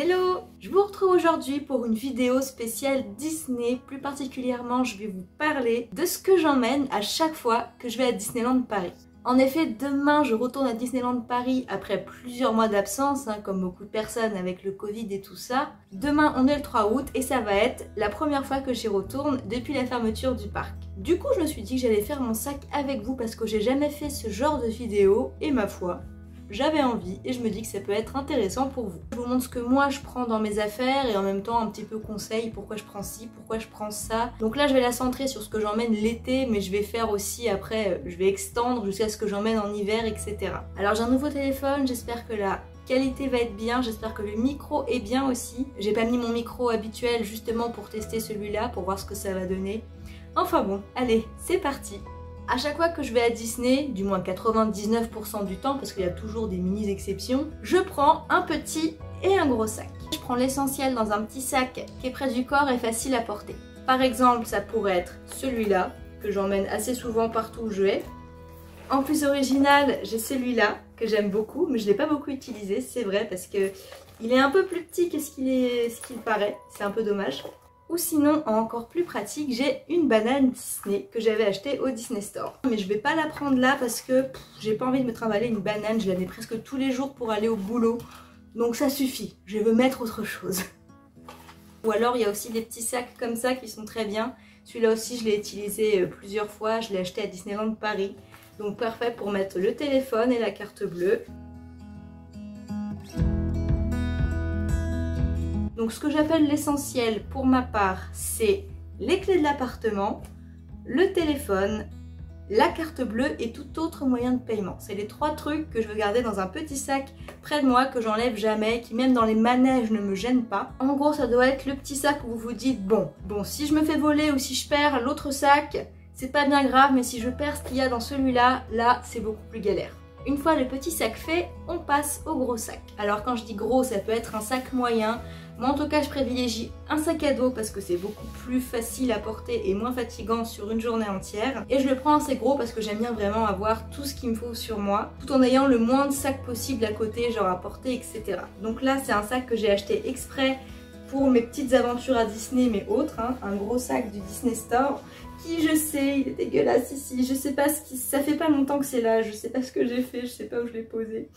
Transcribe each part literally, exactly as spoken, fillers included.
Hello, je vous retrouve aujourd'hui pour une vidéo spéciale Disney. Plus particulièrement, je vais vous parler de ce que j'emmène à chaque fois que je vais à Disneyland Paris. En effet, demain, je retourne à Disneyland Paris après plusieurs mois d'absence, hein, comme beaucoup de personnes avec le Covid et tout ça. Demain, on est le trois août et ça va être la première fois que j'y retourne depuis la fermeture du parc. Du coup, je me suis dit que j'allais faire mon sac avec vous parce que j'ai jamais fait ce genre de vidéo et ma foi... j'avais envie et je me dis que ça peut être intéressant pour vous. Je vous montre ce que moi je prends dans mes affaires et en même temps un petit peu conseil, pourquoi je prends ci, pourquoi je prends ça. Donc là je vais la centrer sur ce que j'emmène l'été, mais je vais faire aussi après, je vais extendre jusqu'à ce que j'emmène en hiver, et cetera. Alors j'ai un nouveau téléphone, j'espère que la qualité va être bien, j'espère que le micro est bien aussi. J'ai pas mis mon micro habituel justement pour tester celui-là, pour voir ce que ça va donner. Enfin bon, allez, c'est parti! À chaque fois que je vais à Disney, du moins quatre-vingt-dix-neuf pour cent du temps, parce qu'il y a toujours des mini-exceptions, je prends un petit et un gros sac. Je prends l'essentiel dans un petit sac qui est près du corps et facile à porter. Par exemple, ça pourrait être celui-là, que j'emmène assez souvent partout où je vais. En plus original, j'ai celui-là, que j'aime beaucoup, mais je ne l'ai pas beaucoup utilisé, c'est vrai, parce qu'il est un peu plus petit que ce qu'il est, ce qu'il paraît, c'est un peu dommage. Ou sinon, encore plus pratique, j'ai une banane Disney que j'avais achetée au Disney Store. Mais je vais pas la prendre là parce que j'ai pas envie de me trimballer une banane. Je la mets presque tous les jours pour aller au boulot. Donc ça suffit, je veux mettre autre chose. Ou alors il y a aussi des petits sacs comme ça qui sont très bien. Celui-là aussi je l'ai utilisé plusieurs fois, je l'ai acheté à Disneyland Paris. Donc parfait pour mettre le téléphone et la carte bleue. Donc ce que j'appelle l'essentiel pour ma part, c'est les clés de l'appartement, le téléphone, la carte bleue et tout autre moyen de paiement. C'est les trois trucs que je veux garder dans un petit sac près de moi, que j'enlève jamais, qui même dans les manèges ne me gêne pas. En gros, ça doit être le petit sac où vous vous dites, bon, bon, si je me fais voler ou si je perds l'autre sac, c'est pas bien grave, mais si je perds ce qu'il y a dans celui-là, là, là c'est beaucoup plus galère. Une fois le petit sac fait, on passe au gros sac. Alors quand je dis gros, ça peut être un sac moyen. Moi en tout cas, je privilégie un sac à dos parce que c'est beaucoup plus facile à porter et moins fatigant sur une journée entière. Et je le prends assez gros parce que j'aime bien vraiment avoir tout ce qu'il me faut sur moi, tout en ayant le moins de sacs possible à côté, genre à porter, et cetera. Donc là, c'est un sac que j'ai acheté exprès pour mes petites aventures à Disney, mais autres, hein, un gros sac du Disney Store, qui je sais, il est dégueulasse ici, je sais pas ce qui... ça fait pas longtemps que c'est là, je sais pas ce que j'ai fait, je sais pas où je l'ai posé,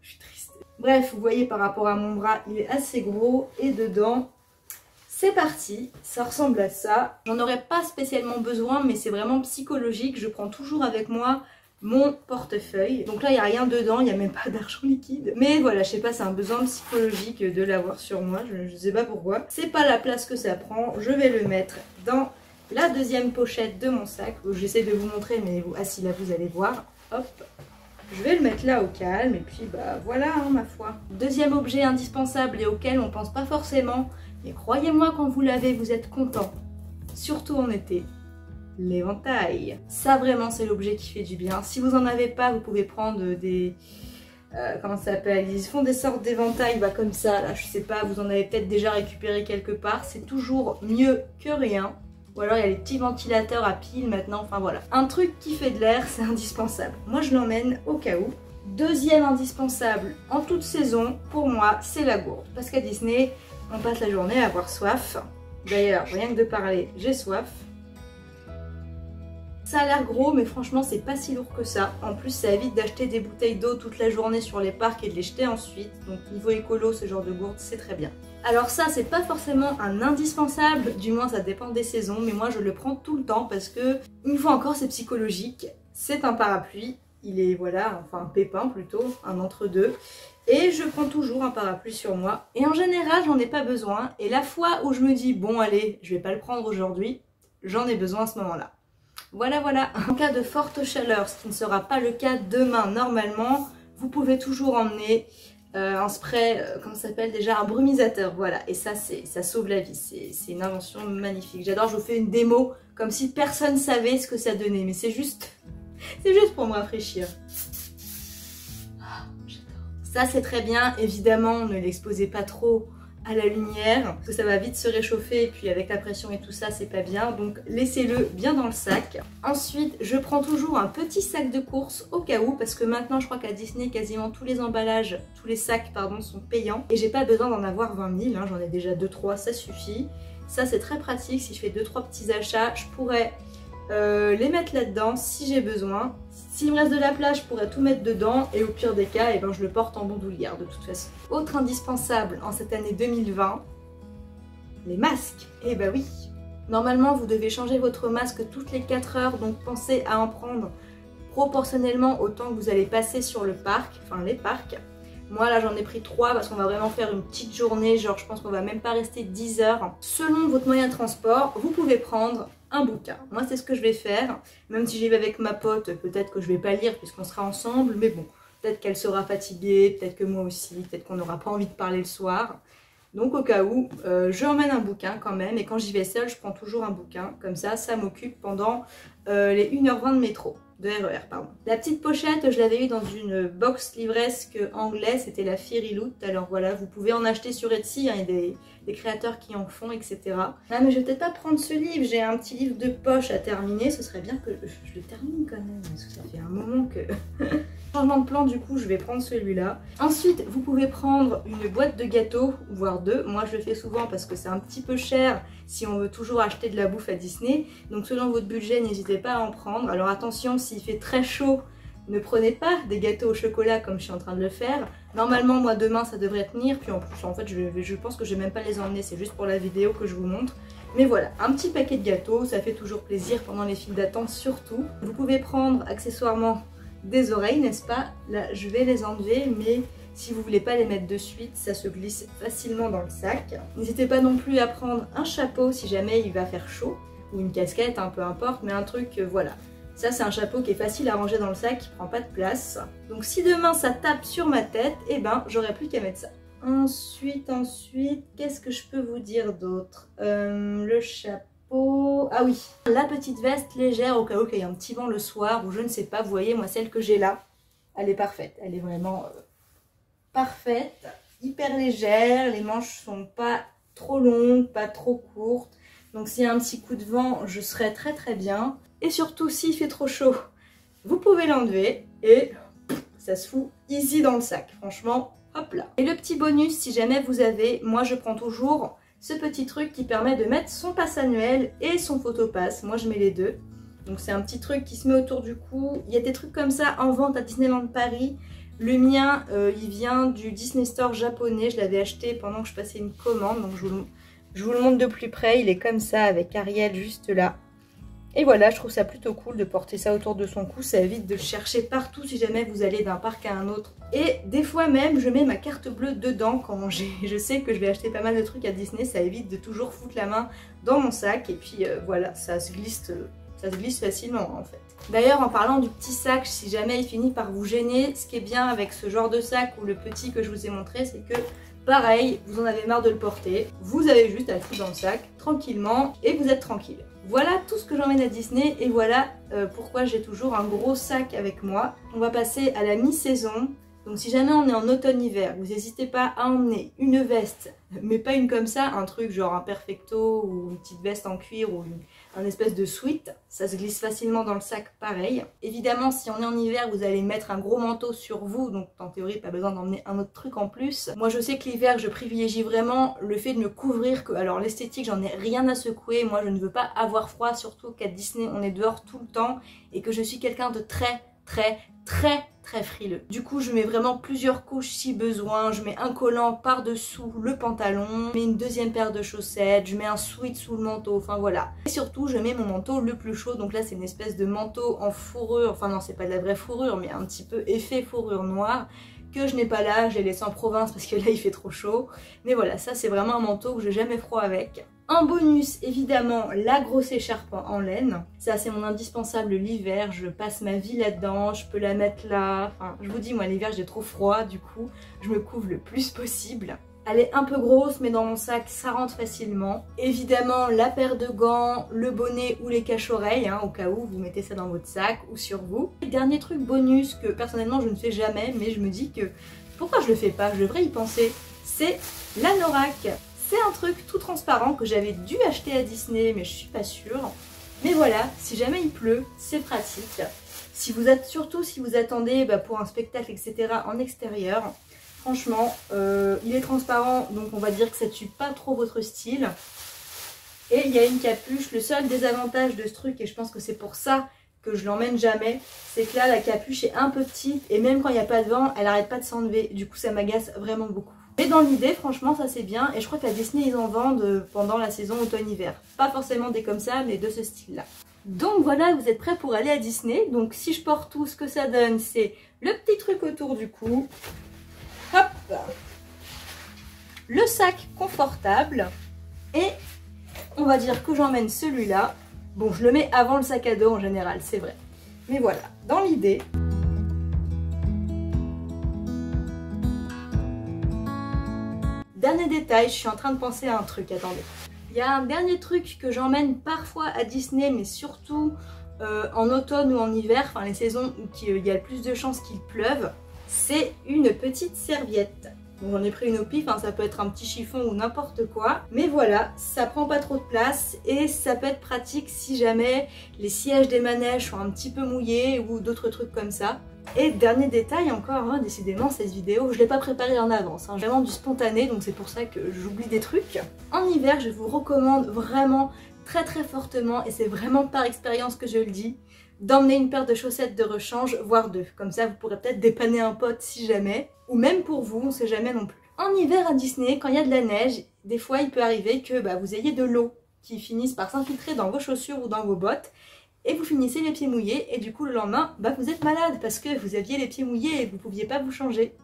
je suis triste. Bref, vous voyez par rapport à mon bras, il est assez gros, et dedans, c'est parti, ça ressemble à ça. J'en aurais pas spécialement besoin, mais c'est vraiment psychologique, je prends toujours avec moi mon portefeuille. Donc là, il n'y a rien dedans, il n'y a même pas d'argent liquide. Mais voilà, je sais pas, c'est un besoin psychologique de l'avoir sur moi, je, je sais pas pourquoi. C'est pas la place que ça prend, je vais le mettre dans la deuxième pochette de mon sac. J'essaie de vous montrer, mais vous, assis là, vous allez voir. Hop, je vais le mettre là au calme, et puis bah voilà, hein, ma foi. Deuxième objet indispensable et auquel on pense pas forcément, mais croyez-moi, quand vous l'avez, vous êtes content, surtout en été. L'éventail. Ça vraiment c'est l'objet qui fait du bien. Si vous en avez pas, vous pouvez prendre des... Euh, comment ça s'appelle? Ils font des sortes d'éventails bah, comme ça, là, je sais pas, vous en avez peut-être déjà récupéré quelque part. C'est toujours mieux que rien. Ou alors il y a les petits ventilateurs à piles maintenant, enfin voilà. Un truc qui fait de l'air, c'est indispensable. Moi je l'emmène au cas où. Deuxième indispensable en toute saison, pour moi, c'est la gourde. Parce qu'à Disney, on passe la journée à avoir soif. D'ailleurs, rien que de parler, j'ai soif. Ça a l'air gros, mais franchement, c'est pas si lourd que ça. En plus, ça évite d'acheter des bouteilles d'eau toute la journée sur les parcs et de les jeter ensuite. Donc, niveau écolo, ce genre de gourde, c'est très bien. Alors ça, c'est pas forcément un indispensable. Du moins, ça dépend des saisons. Mais moi, je le prends tout le temps parce que, une fois encore, c'est psychologique. C'est un parapluie. Il est, voilà, enfin, un pépin plutôt, un entre-deux. Et je prends toujours un parapluie sur moi. Et en général, j'en ai pas besoin. Et la fois où je me dis, bon, allez, je vais pas le prendre aujourd'hui, j'en ai besoin à ce moment-là. Voilà, voilà. En cas de forte chaleur, ce qui ne sera pas le cas demain normalement, vous pouvez toujours emmener euh, un spray, euh, comment ça s'appelle déjà, un brumisateur, voilà. Et ça, ça sauve la vie, c'est une invention magnifique. J'adore, je vous fais une démo comme si personne savait ce que ça donnait, mais c'est juste, c'est juste pour me rafraîchir. Oh, j'adore. Ça, c'est très bien, évidemment, ne l'exposez pas trop à la lumière, parce que ça va vite se réchauffer et puis avec la pression et tout ça c'est pas bien, donc laissez-le bien dans le sac. Ensuite je prends toujours un petit sac de course au cas où, parce que maintenant je crois qu'à Disney quasiment tous les emballages, tous les sacs pardon sont payants et j'ai pas besoin d'en avoir vingt mille, hein, j'en ai déjà deux trois, ça suffit. Ça c'est très pratique, si je fais deux trois petits achats je pourrais euh, les mettre là-dedans si j'ai besoin. S'il me reste de la plage, je pourrais tout mettre dedans et au pire des cas, eh ben, je le porte en bandoulière de toute façon. Autre indispensable en cette année deux mille vingt, les masques. Eh ben oui, normalement vous devez changer votre masque toutes les quatre heures, donc pensez à en prendre proportionnellement au temps que vous allez passer sur le parc, enfin les parcs. Moi là j'en ai pris trois parce qu'on va vraiment faire une petite journée, genre je pense qu'on va même pas rester dix heures. Selon votre moyen de transport, vous pouvez prendre un bouquin. Moi c'est ce que je vais faire, même si j'y vais avec ma pote, peut-être que je vais pas lire puisqu'on sera ensemble, mais bon, peut-être qu'elle sera fatiguée, peut-être que moi aussi, peut-être qu'on n'aura pas envie de parler le soir. Donc au cas où, euh, je emmène un bouquin quand même, et quand j'y vais seule, je prends toujours un bouquin, comme ça, ça m'occupe pendant euh, les une heure vingt de métro. De R E R, pardon. La petite pochette, je l'avais eu dans une box livresque anglaise, c'était la Fairy Loot. Alors voilà, vous pouvez en acheter sur Etsy, hein, il y a des, des créateurs qui en font, et cetera. Ah mais je vais peut-être pas prendre ce livre, j'ai un petit livre de poche à terminer, ce serait bien que je, je le termine quand même, parce que ça fait un moment que... Changement de plan, du coup, je vais prendre celui-là. Ensuite, vous pouvez prendre une boîte de gâteaux, voire deux. Moi, je le fais souvent parce que c'est un petit peu cher si on veut toujours acheter de la bouffe à Disney. Donc, selon votre budget, n'hésitez pas à en prendre. Alors, attention, s'il fait très chaud, ne prenez pas des gâteaux au chocolat comme je suis en train de le faire. Normalement, moi, demain, ça devrait tenir. Puis, en plus, en fait, je, je pense que je vais même pas les emmener. C'est juste pour la vidéo que je vous montre. Mais voilà, un petit paquet de gâteaux, ça fait toujours plaisir pendant les files d'attente, surtout. Vous pouvez prendre, accessoirement, des oreilles, n'est-ce pas? Là, je vais les enlever, mais si vous voulez pas les mettre de suite, ça se glisse facilement dans le sac. N'hésitez pas non plus à prendre un chapeau si jamais il va faire chaud, ou une casquette, hein, peu importe, mais un truc, euh, voilà. Ça, c'est un chapeau qui est facile à ranger dans le sac, qui prend pas de place. Donc si demain ça tape sur ma tête, eh ben, j'aurais plus qu'à mettre ça. Ensuite, ensuite, qu'est-ce que je peux vous dire d'autre? euh, Le chapeau... Oh, ah oui, la petite veste légère au cas où il y a un petit vent le soir ou je ne sais pas, vous voyez moi celle que j'ai là, elle est parfaite, elle est vraiment euh, parfaite, hyper légère, les manches sont pas trop longues, pas trop courtes, donc s'il y a un petit coup de vent je serai très très bien. Et surtout s'il fait trop chaud, vous pouvez l'enlever et ça se fout easy dans le sac, franchement hop là. Et le petit bonus si jamais vous avez, moi je prends toujours ce petit truc qui permet de mettre son pass annuel et son photopass. Moi, je mets les deux. Donc, c'est un petit truc qui se met autour du cou. Il y a des trucs comme ça en vente à Disneyland Paris. Le mien, euh, il vient du Disney Store japonais. Je l'avais acheté pendant que je passais une commande. Donc, je vous, le, je vous le montre de plus près. Il est comme ça avec Ariel juste là. Et voilà, je trouve ça plutôt cool de porter ça autour de son cou. Ça évite de le chercher partout si jamais vous allez d'un parc à un autre. Et des fois même, je mets ma carte bleue dedans quand je sais que je vais acheter pas mal de trucs à Disney. Ça évite de toujours foutre la main dans mon sac. Et puis euh, voilà, ça se glisse, ça se glisse facilement en fait. D'ailleurs, en parlant du petit sac, si jamais il finit par vous gêner, ce qui est bien avec ce genre de sac ou le petit que je vous ai montré, c'est que... pareil, vous en avez marre de le porter, vous avez juste à le foutre dans le sac, tranquillement, et vous êtes tranquille. Voilà tout ce que j'emmène à Disney, et voilà euh, pourquoi j'ai toujours un gros sac avec moi. On va passer à la mi-saison, donc si jamais on est en automne-hiver, vous n'hésitez pas à emmener une veste, mais pas une comme ça, un truc genre un perfecto, ou une petite veste en cuir, ou une... un espèce de sweat, ça se glisse facilement dans le sac, pareil. Évidemment, si on est en hiver, vous allez mettre un gros manteau sur vous, donc en théorie, pas besoin d'emmener un autre truc en plus. Moi, je sais que l'hiver, je privilégie vraiment le fait de me couvrir, que, alors l'esthétique, j'en ai rien à secouer, moi, je ne veux pas avoir froid, surtout qu'à Disney, on est dehors tout le temps, et que je suis quelqu'un de très, très, très, très frileux. Du coup, je mets vraiment plusieurs couches si besoin, je mets un collant par-dessous le pantalon, je mets une deuxième paire de chaussettes, je mets un sweat sous le manteau, enfin voilà. Et surtout, je mets mon manteau le plus chaud, donc là c'est une espèce de manteau en fourrure, enfin non, c'est pas de la vraie fourrure, mais un petit peu effet fourrure noire, que je n'ai pas là, je l'ai laissé en province parce que là il fait trop chaud. Mais voilà, ça c'est vraiment un manteau que j'ai jamais froid avec. En bonus, évidemment, la grosse écharpe en laine. Ça, c'est mon indispensable l'hiver. Je passe ma vie là-dedans. Je peux la mettre là. Enfin, je vous dis, moi, l'hiver, j'ai trop froid. Du coup, je me couvre le plus possible. Elle est un peu grosse, mais dans mon sac, ça rentre facilement. Évidemment, la paire de gants, le bonnet ou les caches-oreilles, hein, au cas où vous mettez ça dans votre sac ou sur vous. Et dernier truc bonus que, personnellement, je ne fais jamais, mais je me dis que Pourquoi je le fais pas? Je devrais y penser. C'est l'anorak. C'est un truc tout transparent que j'avais dû acheter à Disney, mais je suis pas sûre. Mais voilà, si jamais il pleut, c'est pratique. Si vous êtes, surtout si vous attendez bah, pour un spectacle, et cetera en extérieur, franchement, euh, il est transparent, donc on va dire que ça tue pas trop votre style. Et il y a une capuche. Le seul désavantage de ce truc, et je pense que c'est pour ça que je l'emmène jamais, c'est que là, la capuche est un peu petite, et même quand il n'y a pas de vent, elle arrête pas de s'enlever. Du coup, ça m'agace vraiment beaucoup. Mais dans l'idée, franchement, ça c'est bien, et je crois qu'à Disney, ils en vendent pendant la saison automne-hiver. Pas forcément des comme ça, mais de ce style-là. Donc voilà, vous êtes prêts pour aller à Disney. Donc si je porte tout, ce que ça donne, c'est le petit truc autour du cou. Hop! Le sac confortable. Et on va dire que j'emmène celui-là. Bon, je le mets avant le sac à dos en général, c'est vrai. Mais voilà, dans l'idée... Dernier détail, je suis en train de penser à un truc, attendez. Il y a un dernier truc que j'emmène parfois à Disney, mais surtout euh, en automne ou en hiver, enfin les saisons où il y a le plus de chances qu'il pleuve, c'est une petite serviette. Bon, j'en ai pris une au pif, hein, ça peut être un petit chiffon ou n'importe quoi. Mais voilà, ça prend pas trop de place et ça peut être pratique si jamais les sièges des manèges sont un petit peu mouillés ou d'autres trucs comme ça. Et dernier détail encore, hein, décidément cette vidéo, je l'ai pas préparée en avance, hein, vraiment du spontané, donc c'est pour ça que j'oublie des trucs. En hiver, je vous recommande vraiment très très fortement, et c'est vraiment par expérience que je le dis, d'emmener une paire de chaussettes de rechange, voire deux. Comme ça, vous pourrez peut-être dépanner un pote si jamais, ou même pour vous, on sait jamais non plus. En hiver à Disney, quand il y a de la neige, des fois il peut arriver que bah, vous ayez de l'eau qui finisse par s'infiltrer dans vos chaussures ou dans vos bottes, et vous finissez les pieds mouillés, et du coup le lendemain, bah vous êtes malade, parce que vous aviez les pieds mouillés et vous pouviez pas vous changer.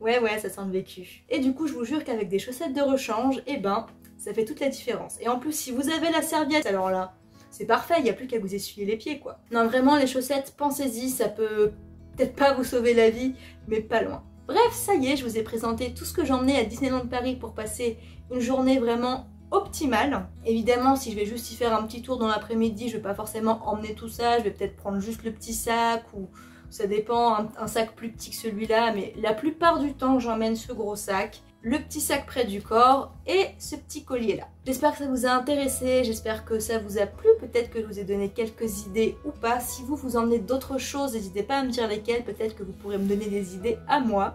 Ouais ouais, ça sent le vécu. Et du coup, je vous jure qu'avec des chaussettes de rechange, eh ben, ça fait toute la différence. Et en plus, si vous avez la serviette, alors là, c'est parfait, il n'y a plus qu'à vous essuyer les pieds, quoi. Non, vraiment, les chaussettes, pensez-y, ça peut peut-être pas vous sauver la vie, mais pas loin. Bref, ça y est, je vous ai présenté tout ce que j'emmenais à Disneyland Paris pour passer une journée vraiment optimale. Évidemment, si je vais juste y faire un petit tour dans l'après-midi, je vais pas forcément emmener tout ça, je vais peut-être prendre juste le petit sac, ou ça dépend, un, un sac plus petit que celui-là, mais la plupart du temps, j'emmène ce gros sac, le petit sac près du corps et ce petit collier-là. J'espère que ça vous a intéressé, j'espère que ça vous a plu, peut-être que je vous ai donné quelques idées ou pas. Si vous vous emmenez d'autres choses, n'hésitez pas à me dire lesquelles, peut-être que vous pourrez me donner des idées à moi.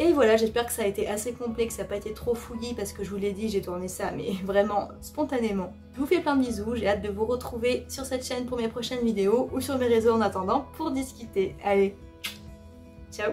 Et voilà, j'espère que ça a été assez complet, que ça n'a pas été trop fouillis, parce que je vous l'ai dit, j'ai tourné ça, mais vraiment spontanément. Je vous fais plein de bisous, j'ai hâte de vous retrouver sur cette chaîne pour mes prochaines vidéos, ou sur mes réseaux en attendant, pour discuter. Allez, ciao!